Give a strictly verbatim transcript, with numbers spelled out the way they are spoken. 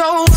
show